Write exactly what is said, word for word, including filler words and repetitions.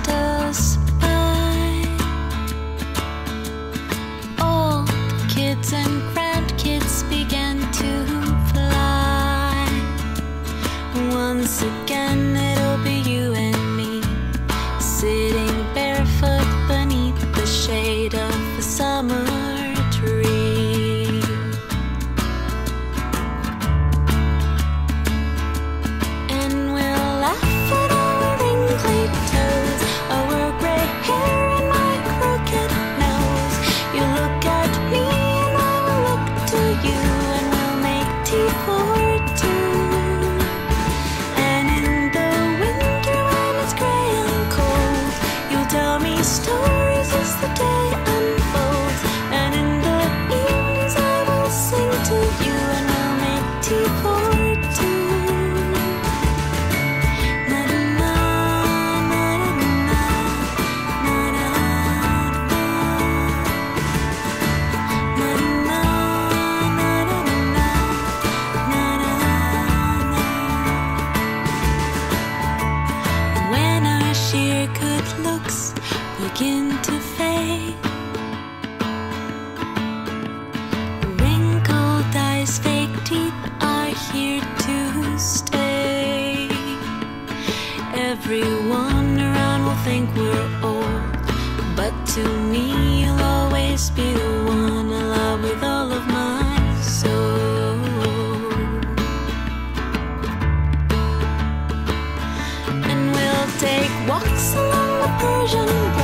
passed us by. All the kids and grandkids began to fly. Once again it'll be you and me, sitting barefoot beneath the shade of a summer tree. And we'll laugh at our wrinkly toes, our gray hair and my crooked nose. You look at me and I will look to you, and we'll make tea for two. And in the winter when it's gray and cold, you'll tell me stories as the day unfolds. And in the evenings I will sing to you, and we'll make tea for two. Dear good looks begin to fade, wrinkled eyes, fake teeth are here to stay. Everyone around will think we're old, but to me you'll always be the one I love with all of my soul. And we'll take walks along the Persian Gulf.